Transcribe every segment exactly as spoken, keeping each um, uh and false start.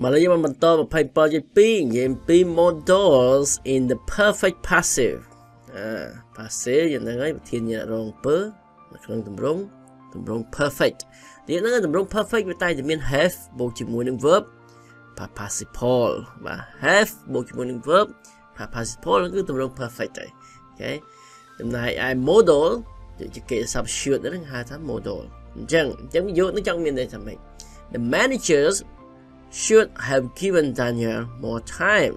Malayalam modal pakai budget B, yang B modals in the perfect passive. Ah, passive yang mana? Tiada rong per, macam tembrong, tembrong perfect. Dia nak tembrong perfect betai jemin have berjumlah verb, participle. Bah have berjumlah verb, participle itu tembrong perfect. Okay. Tempat I modal, jadi kita substitute dengan kata modal. Jang, jang video ni jang minat sampai. The managers should have given Daniel more time.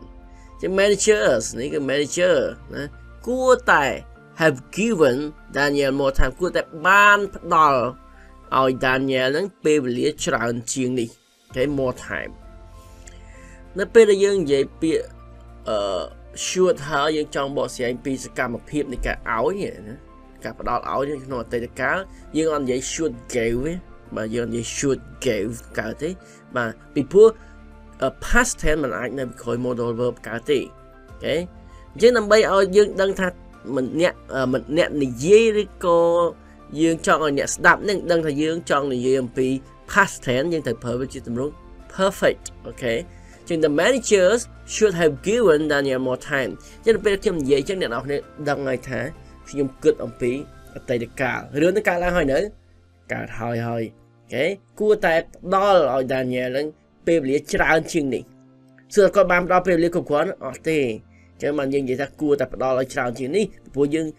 The managers, ni ke manager, na, kuatai have given Daniel more time. Kuatai ban dal, ao Daniel nang pebeli ceran cieng ni, okay more time. Na pele yang je pe, uh, should have yang cang bos yang pe sekam apip ni ke ao ni, na, ke dal ao ni no teh dekal. Yang on je should give. But you should give karate. But before a past tense, man, I never call modal verb karate. Okay. Just number eight. Our young đang thà mình nhẹ mình nhẹ này dễ co dương chọn rồi nhẹ đáp nên đang thà dương chọn này dương p past tense nhưng thà perfect đúng perfect. Okay. Just the managers should have given Daniel more time. Just bây giờ thêm dễ chắc nhận học này đang ngày thà dùng cướp ông p tại được cả. Rồi đến cả là hỏi nữa cả hỏi hỏi. Okay, cua tại đó rồi Daniel đang peb lìa tràn chiên này. Xưa có bám đó peb lìa không quán, ở đây, cho nên mình như vậy ta cua tại đó rồi tràn chiên này, bố dương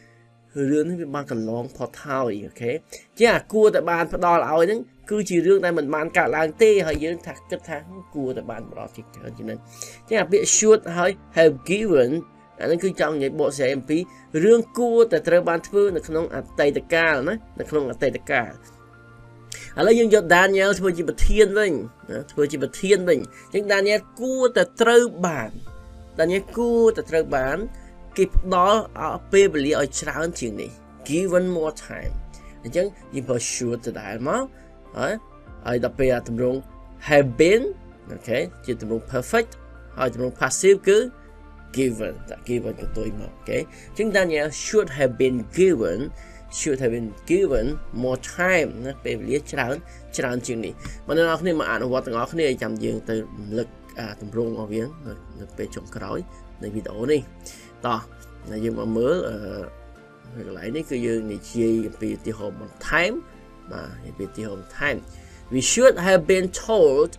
rướn với ban cần lóng phò thao gì, okay. Chứ à cua tại ban đó là ao đấy, cứ chỉ riêng tại mình ban cả làng tê hay dương thạc cất tháng cua tại ban đó chỉ cho nên, chứ à bị should hay have given, anh ấy cứ trong những bộ sách em phí, riêng cua tại trường ban thứ là không ở tây tây cả, nè, là không ở tây tây cả. Hello, young Daniel, to which you pretending, to which you pretending. Young Daniel, good the true band. Daniel, good the true band. Keep all our baby or challenging. Given more time. Young, you pursue the diamond. I the pay at the room have been. Okay, get the room perfect. I the room passive good. Given that given to him. Okay, young Daniel should have been given. Should have been given more time นะ ពេល វេលា ច្រើន ច្រើន ជាង នេះ បើ អ្នក នរ គ្នា មក អនុវត្ត ទាំង អស់ គ្នា ចាំ យើង ទៅ រំលឹក តម្រង របស់ វា នៅ ពេល ចុង ក្រោយ នៃ វីដេអូ នេះ តោះ យើង មក មើល អឺ កន្លែង នេះ គឺ យើង និយាយ អំពី ឧទាហរណ៍ one time បាទ ឧទាហរណ៍ one time We should have been told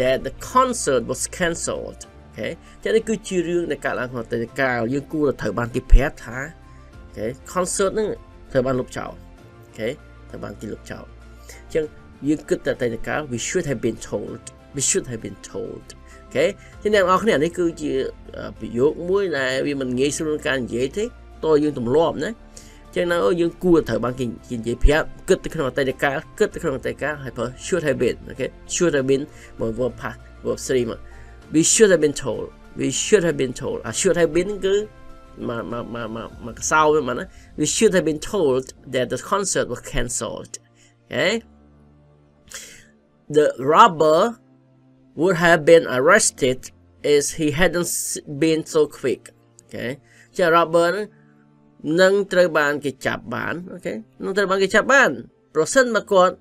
that the concert was cancelled okay តែ នេះ គឺ ជា រឿង ដែល កើតឡើង ក្នុង អតីត កាល យើង គួរ ត្រូវ បាន គេ ប្រាប់ ថា okay concert ហ្នឹង Thầy ban lục chào, okay. Thầy ban kí lục chào. Chứ, những cái từ tài liệu we should have been told, we should have been told, okay. Thế nên ở cái này đấy cứ chỉ bị yếu mũi này vì mình nghe xong cái dễ thế, tôi dùng tụm lòm đấy. Cho nên ở những cua thầy ban kinh kinh dễ phép, cứ từ cái tài liệu cát, cứ từ cái tài cát, hay phải should have been, okay. Should have been một verb past, verb three mà. We should have been told, we should have been told, à should have been cứ mà mà mà mà mà sau mà nó we should have been told that the concert was cancelled. Okay. The robber would have been arrested if he hadn't been so quick. Okay. The robber nâng trời bàn cái chạp bàn. Okay. Nâng trời bàn cái chạp bàn. Percent mà còn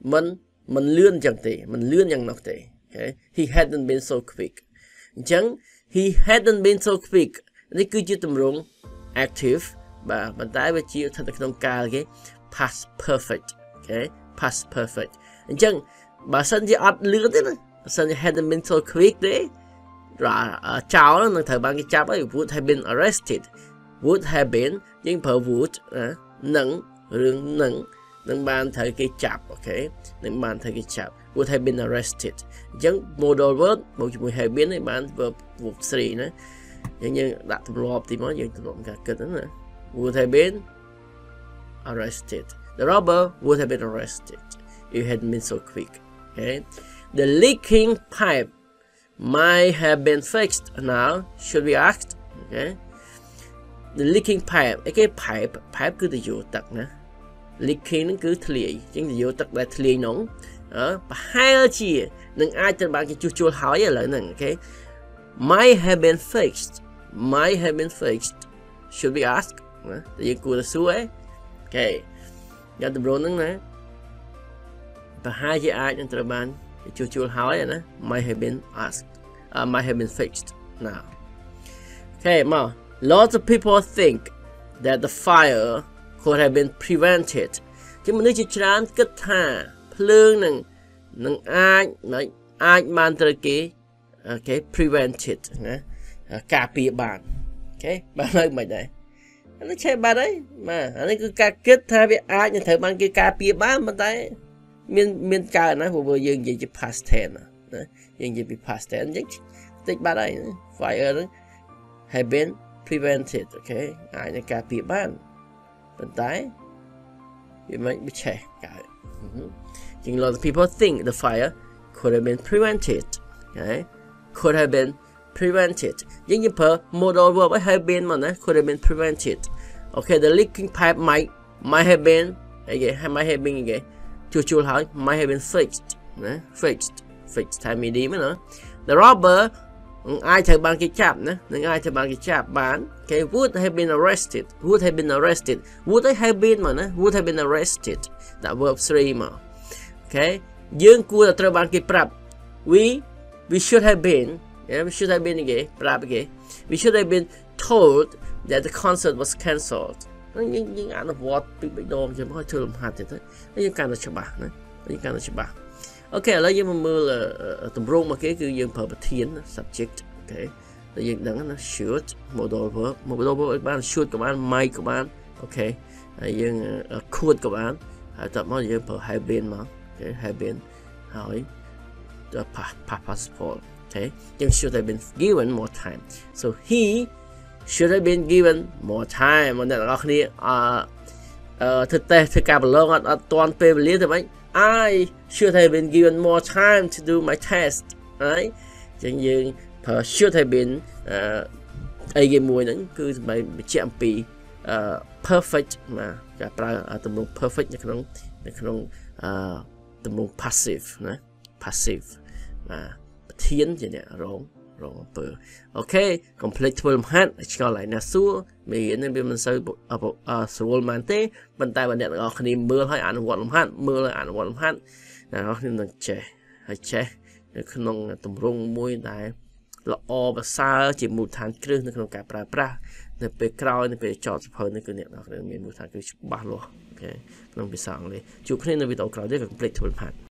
mình mình lươn chẳng tệ, mình lươn chẳng nọc tệ. Okay. He hadn't been so quick. Chẳng he hadn't been so quick. Này cứ chỉ tầm rung active và bản tái với chỉ thành công ca cái past perfect, okay past perfect. Anh chăng bà sân chỉ ăn lươn thế này, sân chỉ hadn't been so quick đấy. Rồi cháu nó thời ban cái cháu ấy would have been arrested, would have been nhưng phải would à nâng rừng nâng nâng ban thời cái cháu, okay nâng ban thời cái cháu would have been arrested. Chẳng modal verb một chữ mười hai biến này ban verb verb three nữa. Những như đã tập lọp thì mới những tập lọp cả kịch nữa. Would have been arrested. The robber would have been arrested if he hadn't been so quick. Okay. The leaking pipe might have been fixed now. Should we ask? Okay. The leaking pipe. Cái pipe pipe cứ từ vô tắc nè. Leaking cứ thề, chính từ vô tắc là thề nóng. Ở hai chi, đừng ai trên bàn cái chua chua hỏi vậy lại nè. Okay. Might have been fixed. Might have been fixed. Should we ask? Tại vì là suối. Okay. Giờ tụi bro nâng này. Và hai chị ai trong tụi bạn Chuchul Hawaiian might have been asked, uh, might have been fixed now. Okay, now, lots of people think that the fire could have been prevented. The Munichan Kata, Plung, Nung Ag, like Ag Mantraki, okay, prevented, a copy ban, okay, but like my day. And the check by day, man, I think you got good to have your eye and take monkey copy ban, but I mean, mean, kind of over you get past ten, you get be past ten, take by day, fire have been prevented, okay, I think copy ban, but I. You might be checked. Mm-hmm. A lot of people think the fire could have been prevented. Okay? Could have been prevented. Ying per modal verb have been could have been prevented. Okay, the leaking pipe might might have been again might have been again. Might have been fixed. Né? Fixed. Fixed time me demon. The robber I take banky chap, I take banky chap ban. Okay, would have been arrested. Would have been arrested. Would I have been man? Would have been arrested. That verb three ma. Okay, young could have banky prap. We we should have been. Yeah, we should have been again. Prap again. We should have been told that the concert was cancelled. Young young out of what people don't just want to lumhat it. Young kind of chaba. Young kind of chaba. Okay, let's look the room okay, the subject, okay. The should modal verb, modal verb should command, might command, okay. You could command. I thought more you have been, okay, have been how the passport, okay. You should have been given more time. So he should have been given more time. And then uh uh to take to come along at one period, right? I should have been given more time to do my test, right? You should have been uh, again more than because my G M P uh, perfect, uh, the perfect, the uh, the more passive, uh, passive, uh, wrong, wrong, okay, complete film hand, it's called like Nassau, me and then so about uh, so man day, but I went at the Mur high and one hand, Mur and one hand. Now, in the chair, I check the canon at the wrong moon. I look over Sarge, Mutant Crew, the Capra Bra, the big crowd, the big charge upon the connect of the Mutant Crew Barlow. Okay, don't be soundly. You clean the video crowd, they complete film hand.